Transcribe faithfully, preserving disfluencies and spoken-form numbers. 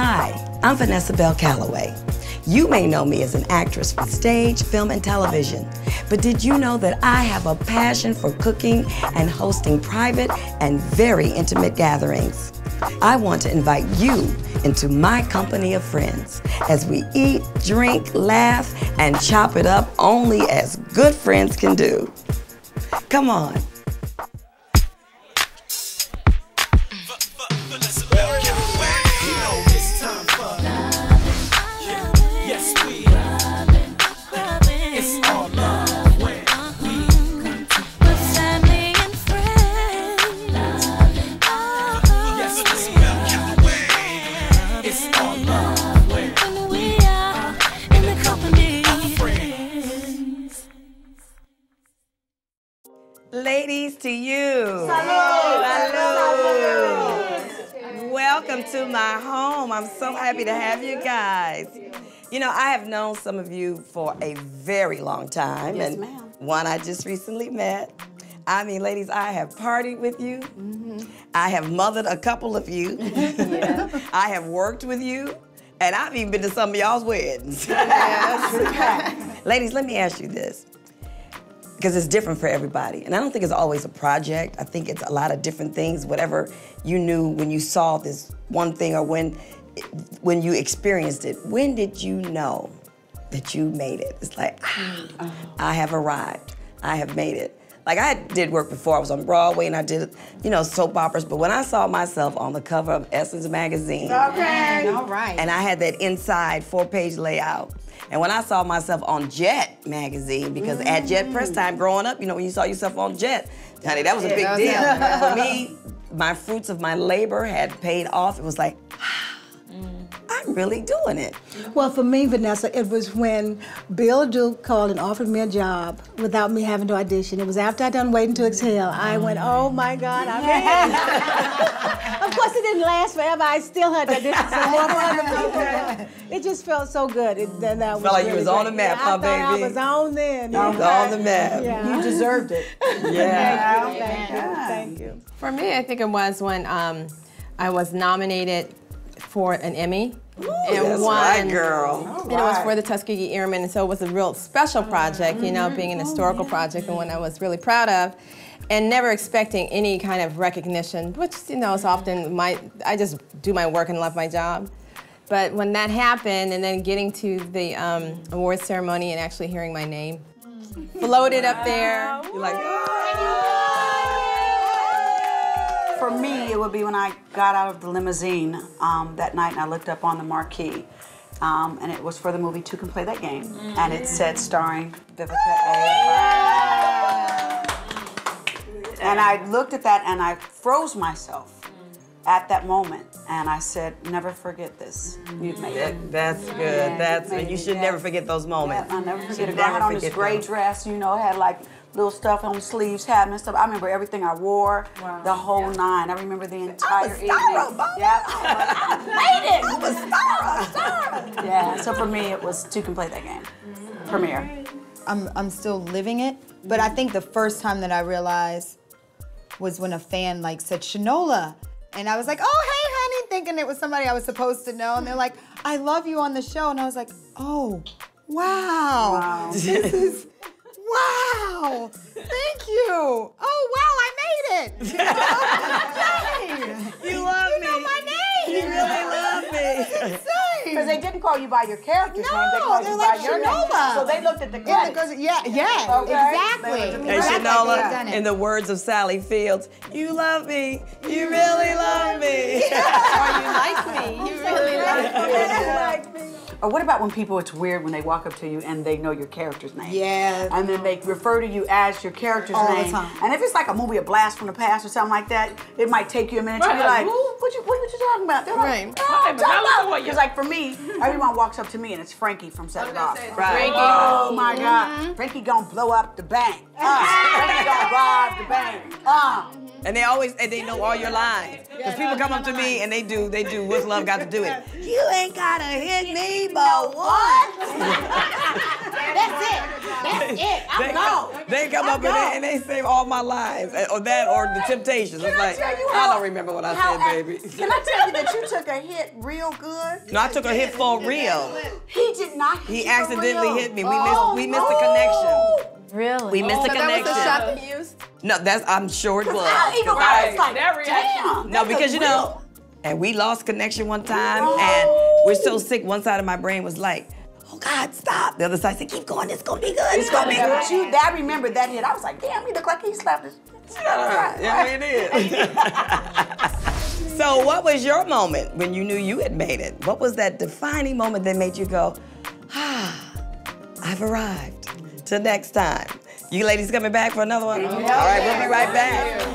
Hi, I'm Vanessa Bell Calloway. You may know me as an actress for stage, film, and television, but did you know that I have a passion for cooking and hosting private and very intimate gatherings? I want to invite you into my company of friends as we eat, drink, laugh, and chop it up only as good friends can do. Come on. Ladies, to you. Salud. Salud. Salud. Welcome to my home. I'm so happy to have you guys. You know, I have known some of you for a very long time. Yes, and ma'am. One I just recently met. I mean, ladies, I have partied with you. Mm-hmm. I have mothered a couple of you. Yeah. I have worked with you. And I've even been to some of y'all's weddings. Yes. Ladies, let me ask you this, because it's different for everybody. And I don't think it's always a project. I think it's a lot of different things, whatever you knew when you saw this one thing or when, when you experienced it. When did you know that you made it? It's like, ah, oh. I have arrived. I have made it. Like, I did work before. I was on Broadway and I did, you know, soap operas. But when I saw myself on the cover of Essence magazine, okay. All right. And I had that inside four-page layout, and when I saw myself on Jet magazine, because mm. at Jet press time growing up, you know, when you saw yourself on Jet, honey, that was a big yeah, was deal. It. For me, my fruits of my labor had paid off. It was like, ah, mm. I'm really doing it. Well, for me, Vanessa, it was when Bill Duke called and offered me a job without me having to audition. It was after I done Waiting to Exhale. I went, oh my God, I made it. Of course, it didn't last forever. I still had to audition some more for other people. It just felt so good. It, that was felt like really you was great. On the map, yeah, my baby. I was on then. You was on the map. Yeah. You deserved it. Yeah. Yeah. Thank you. Thank you. Thank you. For me, I think it was when um, I was nominated for an Emmy. Ooh, and that's won. Right, girl. All and right. It was for the Tuskegee Airmen, and so it was a real special project, you know, being an historical oh, yeah. project, and one I was really proud of, and never expecting any kind of recognition, which, you know, is often my, I just do my work and love my job. But when that happened, and then getting to the um, award ceremony and actually hearing my name floated wow. up there, you're like, oh. For me, it would be when I got out of the limousine um, that night and I looked up on the marquee, um, and it was for the movie Two Can Play That Game, mm-hmm. and it said starring Vivica A. Yeah. And I looked at that and I froze myself mm-hmm. at that moment, and I said, never forget this. Mm-hmm. You've made that, it. That's good. Yeah, that's good. You should yeah. never forget those moments. Yeah, I'll never forget it. I had on this gray them. dress, you know, it had like little stuff on sleeves, hat and stuff. I remember everything I wore, wow. the whole yeah. nine. I remember the entire evening. Yeah, I made it. I was star. Yeah. So for me, it was Two Can Play That Game mm-hmm. premiere. I'm I'm still living it, but I think the first time that I realized was when a fan like said Shanola, and I was like, oh hey honey, thinking it was somebody I was supposed to know, and they're like, I love you on the show, and I was like, oh wow, wow. this is. Wow! Thank you! Oh wow, I made it! You love you me! You know my name! You really love me! Because they didn't call you by your character's no, name, they called you like by Shanola. Your name. So they looked at the credits. Yeah, yeah, okay. Exactly. And Shanola, in the words of Sally Fields, you love me, you really love me. Or you like me, you really like me. You like me. Or what about when people, it's weird when they walk up to you and they know your character's name. Yeah. And then they refer to you as your character's All name. The time. And if it's like a movie, a blast from the past or something like that, it might take you a minute right. to be like, what you, what, what you talking about? They're right. Like, oh, right. Because like for me, everyone walks up to me and it's Frankie from Set It Off. Frankie. Oh my mm-hmm. God. Frankie gonna blow up the bank. Uh, Frankie gonna rob the bank. Uh. And they always, and they know all your lines. Because people come up to me and they do, they do, what's love got to do with it? You ain't gotta hit me, but what? That's it, that's it, I'm gone. They come up and they say all my lines, or that, or the Temptations. It's like, I don't remember what I said, baby. Can I tell you that you took a hit real good? No, I took a hit for real. He did not hit me. He accidentally hit me, we missed, we missed the connection. Really? We missed oh, a connection. That was the shot they used? No, that's, I'm sure it was. I even right. was like, that reaction. Damn, no, because you real. know, and we lost connection one time, oh. and we're so sick, one side of my brain was like, oh God, stop. The other side said, keep going, it's gonna be good, it's, it's gonna be good. You, I remember that hit, I was like, damn, he looked like he slapped his. Yeah, yeah, it is. So what was your moment when you knew you had made it? What was that defining moment that made you go, ah, I've arrived? Till next time. You ladies coming back for another one? Yeah. All right, we'll be right back.